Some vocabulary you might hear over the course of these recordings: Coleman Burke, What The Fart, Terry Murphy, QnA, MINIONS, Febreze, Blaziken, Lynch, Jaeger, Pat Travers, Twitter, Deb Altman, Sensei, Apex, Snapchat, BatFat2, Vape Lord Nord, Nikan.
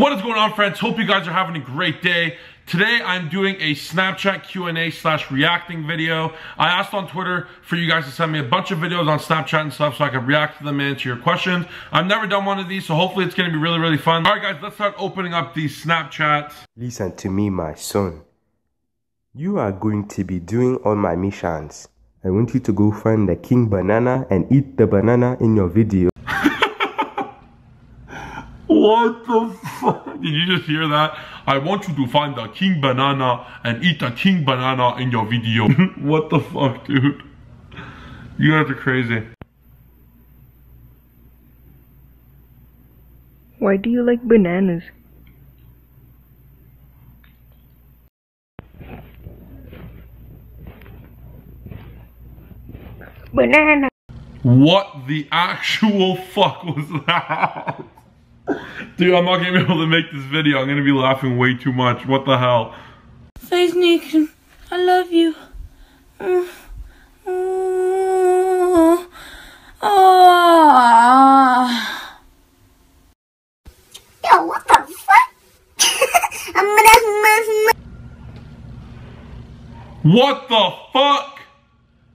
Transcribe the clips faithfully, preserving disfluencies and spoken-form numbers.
What is going on, friends? Hope you guys are having a great day. Today I'm doing a Snapchat Q and A slash reacting video. I asked on Twitter for you guys to send me a bunch of videos on Snapchat and stuff so I can react to them and answer your questions. I've never done one of these, so hopefully it's gonna be really, really fun. All right, guys, let's start opening up these Snapchats. Listen to me, my son. You are going to be doing all my missions. I want you to go find the king banana and eat the banana in your video. What the fuck? Did you just hear that? I want you to find the king banana and eat the king banana in your video. What the fuck, dude? You guys are crazy. Why do you like bananas? Banana. What the actual fuck was that? Dude, I'm not gonna be able to make this video. I'm gonna be laughing way too much. What the hell? Face Nikan, I love you. Mm. Mm. Oh. Yo, what the fuck? I'm gonna What the fuck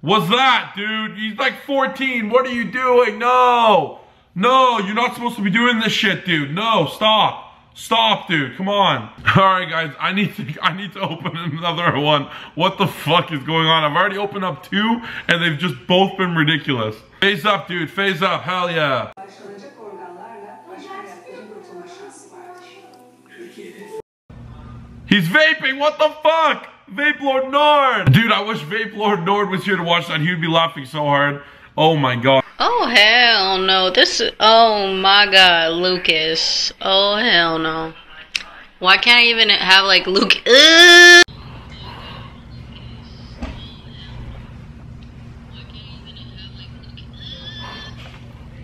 was that, dude? He's like fourteen. What are you doing? No. No, you're not supposed to be doing this shit, dude. No, stop. Stop, dude. Come on. Alright, guys. I need to I need to open another one. What the fuck is going on? I've already opened up two, and they've just both been ridiculous. Phase up, dude. Phase up. Hell yeah. He's vaping. What the fuck? Vape Lord Nord. Dude, I wish Vape Lord Nord was here to watch that. He'd be laughing so hard. Oh, my God. Oh, hell no. This is... Oh, my God, Lucas. Oh, hell no. Why can't I even have, like, Luke... Uh!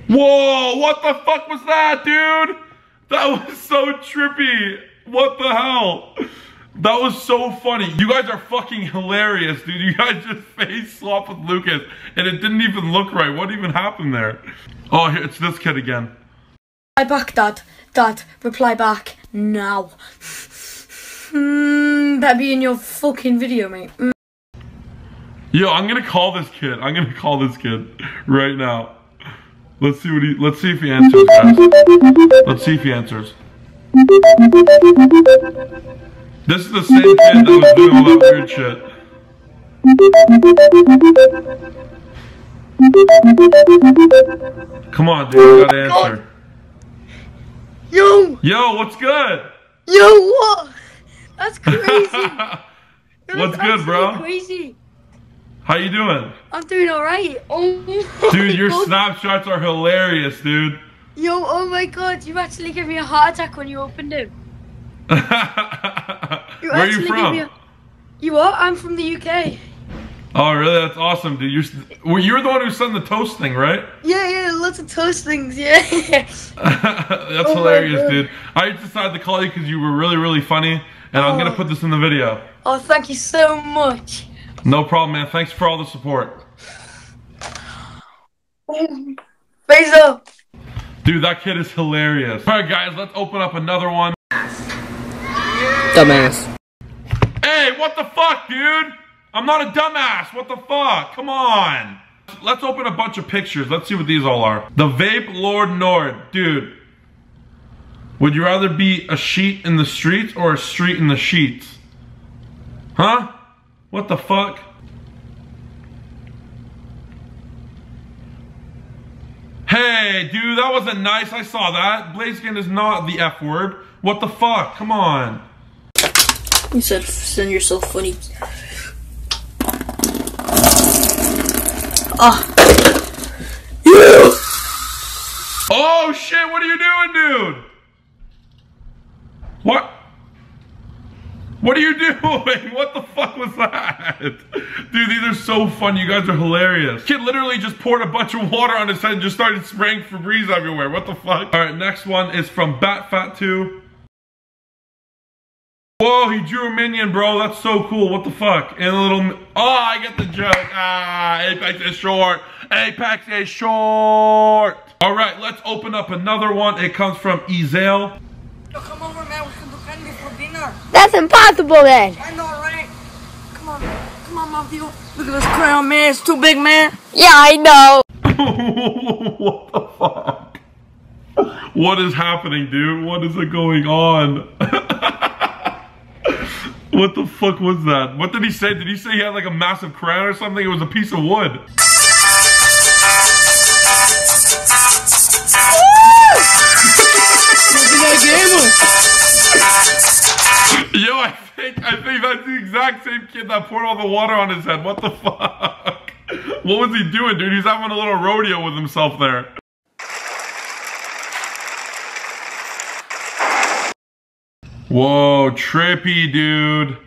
Whoa, what the fuck was that, dude? That was so trippy. What the hell? That was so funny. You guys are fucking hilarious, dude. You guys just face swap with Lucas, and it didn't even look right. What even happened there? Oh, here, it's this kid again. Reply back, Dad. Dad, reply back now. Mm, that'd be in your fucking video, mate. Mm. Yo, I'm gonna call this kid. I'm gonna call this kid right now. Let's see what he. Let's see if he answers, guys. Let's see if he answers. This is the same kid that was doing all that weird shit. Come on, dude, you gotta answer. Yo! Yo, what's good? Yo, what? That's crazy. That what's good, bro? Crazy. How you doing? I'm doing alright. Oh my Dude, your God. Snapshots are hilarious, dude. Yo, oh my God, you actually gave me a heart attack when you opened it. You Where are you from? A, you are? I'm from the U K. Oh, really? That's awesome, dude. You're, well, you're the one who sent the toast thing, right? Yeah, yeah, lots of toast things, yeah. That's oh hilarious, dude. I decided to call you because you were really, really funny, and oh. I'm going to put this in the video. Oh, thank you so much. No problem, man. Thanks for all the support. Face up. Dude, that kid is hilarious. All right, guys, let's open up another one. Dumbass. Hey, what the fuck, dude? I'm not a dumbass. What the fuck? Come on. Let's open a bunch of pictures. Let's see what these all are. The Vape Lord Nord. Dude, would you rather be a sheet in the streets or a street in the sheets? Huh? What the fuck? Hey, dude, that wasn't nice. I saw that. Blaziken is not the F word. What the fuck? Come on. You said, send yourself funny. Ah. Yeah. Oh shit, what are you doing, dude? What? What are you doing? What the fuck was that? Dude, these are so fun. You guys are hilarious. Kid literally just poured a bunch of water on his head and just started spraying Febreze everywhere. What the fuck? Alright, next one is from BatFat two. Whoa, he drew a minion, bro. That's so cool. What the fuck? And a little... Oh, I get the joke. Ah, Apex is short. Apex is short. All right, let's open up another one. It comes from Ezale. No, come over, man. We can do candy for dinner. That's impossible, man. I know, right? Come on, man. Come on, love you. Look at this crayon, man. It's too big, man. Yeah, I know. What the fuck? What is happening, dude? What is it going on? What the fuck was that? What did he say? Did he say he had like a massive crayon or something? It was a piece of wood. Yo, I think I think that's the exact same kid that poured all the water on his head. What the fuck? What was he doing, dude? He's having a little rodeo with himself there. Whoa, trippy, dude.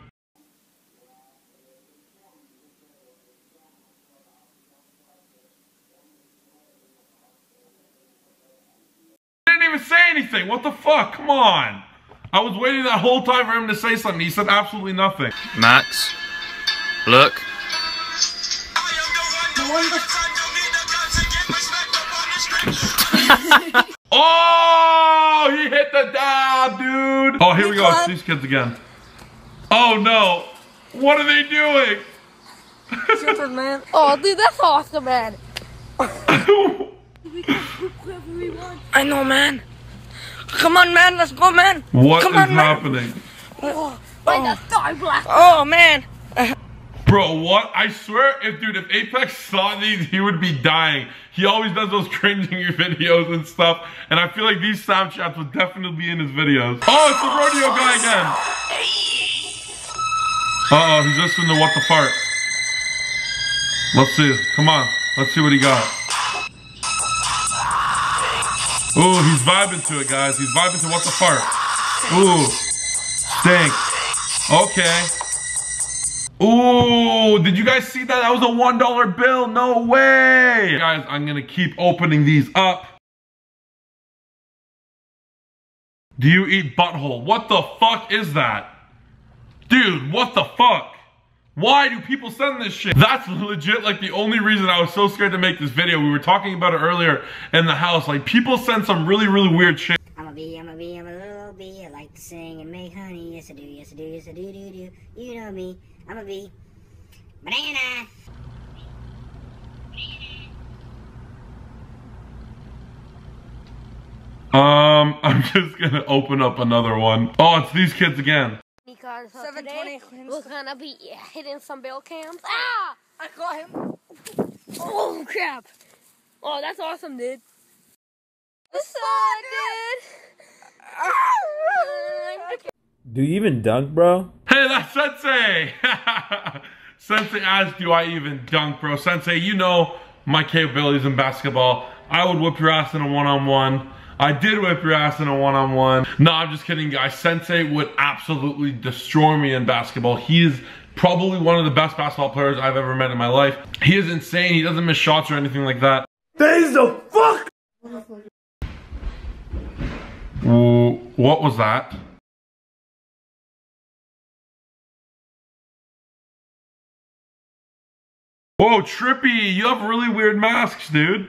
Say anything. What the fuck? Come on. I was waiting that whole time for him to say something. He said absolutely nothing. Max, look. Oh, he hit the dab, dude. Oh, here we go. It's these kids again. Oh, no. What are they doing? Stupid, man. Oh, dude, that's awesome, man. We can poop wherever we want. I know, man. Come on, man, let's go, man. What Come is on, happening? Oh, oh. Black. Oh, man. Bro, what? I swear, if dude, if Apex saw these, he would be dying. He always does those cringing videos and stuff, and I feel like these Snapchats would definitely be in his videos. Oh, it's the rodeo guy again. Uh-oh, he's listening to What The Fart. Let's see. Come on. Let's see what he got. Ooh, he's vibing to it, guys. He's vibing to What The Fart. Ooh. Stink. Okay. Ooh, did you guys see that? That was a one dollar bill. No way. Guys, I'm going to keep opening these up. Do you eat butthole? What the fuck is that? Dude, what the fuck? Why do people send this shit? That's legit like the only reason I was so scared to make this video. We were talking about it earlier in the house. Like, people send some really, really weird shit. I'm a bee, I'm a bee, I'm a little bee. I like to sing and make honey. Yes, I do, yes, I do, yes, I do, do, do. You know me. I'm a bee. Banana. Um, I'm just gonna open up another one. Oh, it's these kids again. Because so today we're gonna be hitting some bell cams. Ah! I got him. Oh crap! Oh, that's awesome, dude. What's up, dude? Do you even dunk, bro? Hey, that's Sensei. Sensei asks, "Do I even dunk, bro?" Sensei, you know my capabilities in basketball. I would whip your ass in a one-on-one. I did whip your ass in a one-on-one. No, I'm just kidding, guys. Sensei would absolutely destroy me in basketball. He is probably one of the best basketball players I've ever met in my life. He is insane. He doesn't miss shots or anything like that. That is the fuck! Ooh, what was that? Whoa, Trippy, you have really weird masks, dude.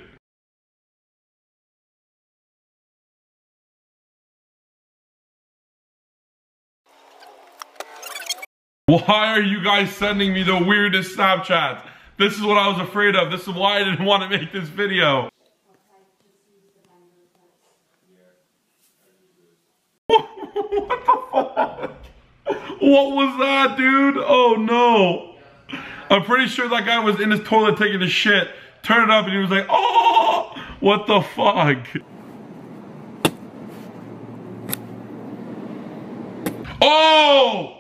Why are you guys sending me the weirdest Snapchats? This is what I was afraid of. This is why I didn't want to make this video. What the fuck? What was that, dude? Oh no. I'm pretty sure that guy was in his toilet taking a shit. Turned it up and he was like, oh, what the fuck? Oh!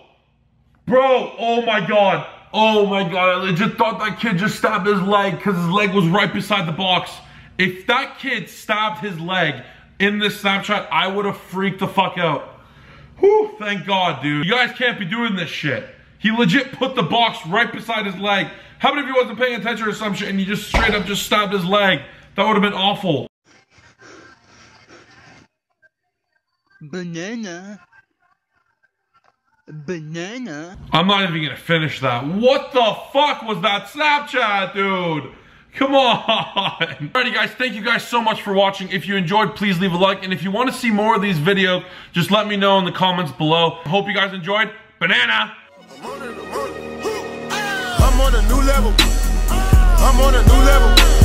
Bro, oh my god, oh my god, I legit thought that kid just stabbed his leg because his leg was right beside the box. If that kid stabbed his leg in this Snapchat, I would have freaked the fuck out. Whew, thank god, dude. You guys can't be doing this shit. He legit put the box right beside his leg. How about if he wasn't paying attention or some shit and he just straight up just stabbed his leg? That would have been awful. Banana. Banana. I'm not even gonna finish that. What the fuck was that Snapchat, dude? Come on! Alrighty guys, thank you guys so much for watching. If you enjoyed, please leave a like. And if you want to see more of these videos, just let me know in the comments below. I hope you guys enjoyed. Banana! I'm on a new level. I'm on a new level.